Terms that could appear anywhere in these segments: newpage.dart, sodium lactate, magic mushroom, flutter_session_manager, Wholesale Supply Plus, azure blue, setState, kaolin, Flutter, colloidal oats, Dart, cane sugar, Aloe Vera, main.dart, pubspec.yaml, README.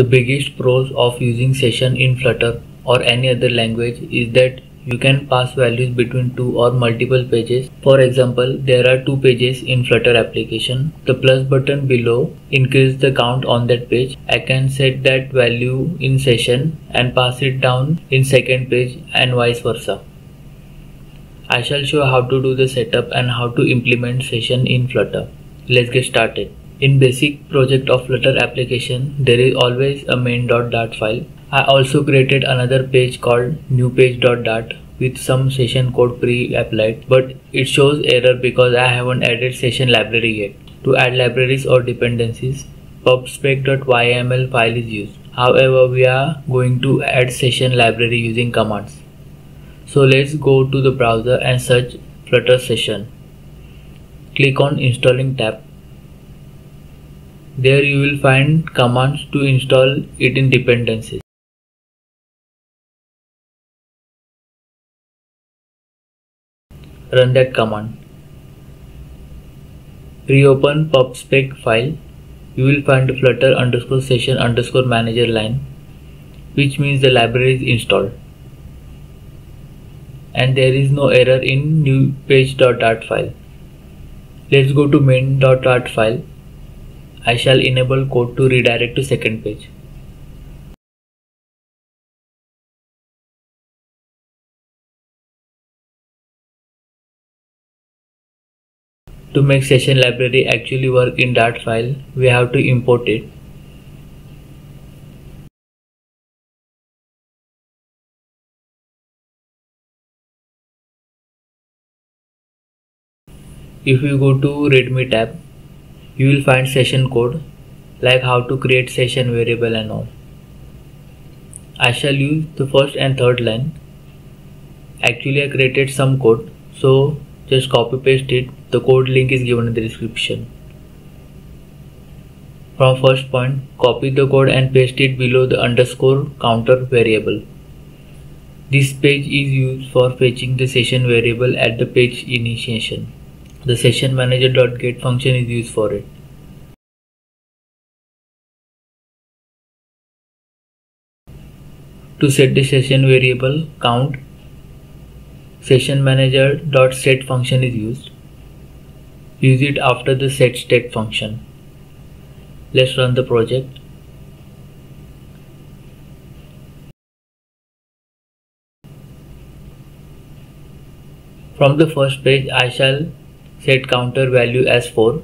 The biggest pros of using session in Flutter or any other language is that you can pass values between two or multiple pages. For example, there are two pages in Flutter application. The plus button below increases the count on that page. I can set that value in session and pass it down in second page and vice versa. I shall show how to do the setup and how to implement session in Flutter. Let's get started. In basic project of Flutter application, there is always a main.dart file. I also created another page called newpage.dart with some session code pre-applied, but it shows error because I haven't added session library yet. To add libraries or dependencies, pubspec.yaml file is used. However, we are going to add session library using commands. So let's go to the browser and search Flutter session. Click on Installing tab. There you will find commands to install it in dependencies. Run that command. Reopen pubspec file. You will find flutter underscore session underscore manager line, which means the library is installed. And there is no error in newpage.dart file. Let's go to main.dart file. I shall enable code to redirect to second page. To make session library actually work in Dart file, we have to import it. If you go to README tab, you will find session code, like how to create session variable and all. I shall use the first and third line. Actually, I created some code, so just copy paste it. The code link is given in the description. From first point, copy the code and paste it below the underscore counter variable. This page is used for fetching the session variable at the page initiation. The session manager.get function is used for it. To set the session variable count, session manager.set function is used. Use it after the setState function. Let's run the project. From the first page, I shall set counter value as 4,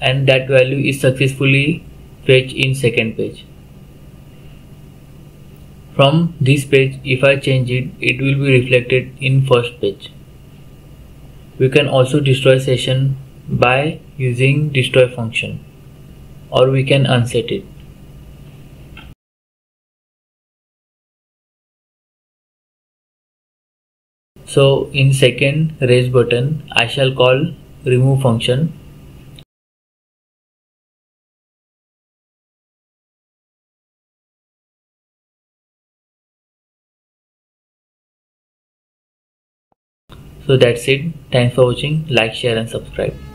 and that value is successfully fetched in second page. From this page, if I change it, it will be reflected in first page. We can also destroy session by using destroy function, or we can unset it. So in second raise button, I shall call remove function. So that's it. Thanks for watching. Like, share and subscribe.